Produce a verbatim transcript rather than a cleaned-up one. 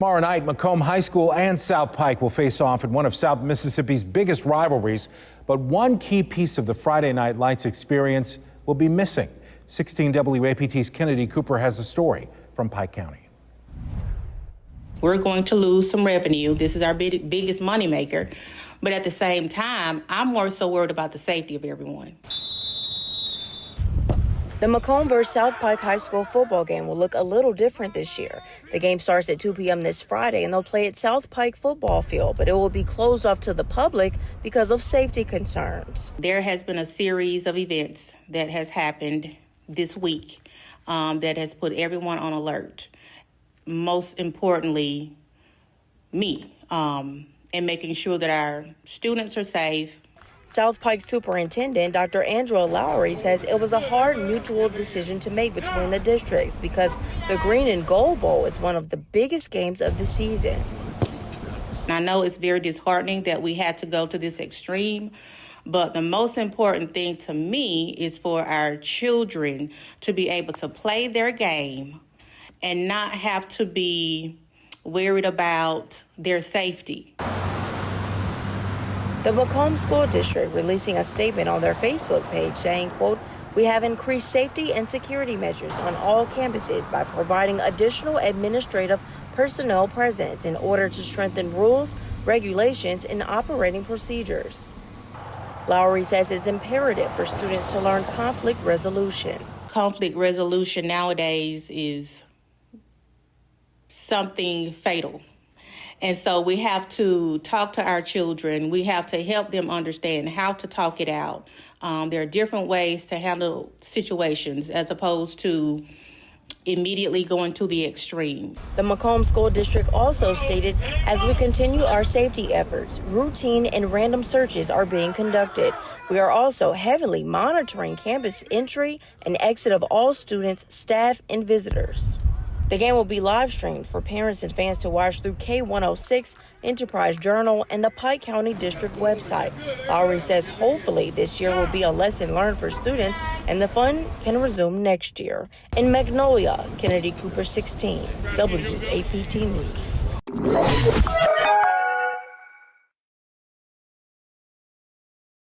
Tomorrow night, McComb High School and South Pike will face off in one of South Mississippi's biggest rivalries. But one key piece of the Friday Night Lights experience will be missing. sixteen W A P T's Kennedy Cooper has a story from Pike County. We're going to lose some revenue. This is our big, biggest moneymaker. But at the same time, I'm more so worried about the safety of everyone. The McComb versus South Pike High School football game will look a little different this year. The game starts at two p m this Friday, and they'll play at South Pike Football Field, but it will be closed off to the public because of safety concerns. There has been a series of events that has happened this week um, that has put everyone on alert. Most importantly, me, um, and making sure that our students are safe. South Pike Superintendent Doctor Andrew Lowry says it was a hard mutual decision to make between the districts because the Green and Gold Bowl is one of the biggest games of the season. I know it's very disheartening that we had to go to this extreme, but the most important thing to me is for our children to be able to play their game and not have to be worried about their safety. The McComb School District releasing a statement on their Facebook page saying, quote, "We have increased safety and security measures on all campuses by providing additional administrative personnel presence in order to strengthen rules, regulations, and operating procedures." Lowry says it's imperative for students to learn conflict resolution. Conflict resolution nowadays is something fatal. And so we have to talk to our children. We have to help them understand how to talk it out. Um, there are different ways to handle situations as opposed to immediately going to the extreme. The McComb School District also stated, "As we continue our safety efforts, routine and random searches are being conducted. We are also heavily monitoring campus entry and exit of all students, staff, and visitors." The game will be live streamed for parents and fans to watch through K one oh six, Enterprise Journal, and the Pike County District website. Lowry says hopefully this year will be a lesson learned for students and the fun can resume next year. In Magnolia, Kennedy Cooper, sixteen W A P T News.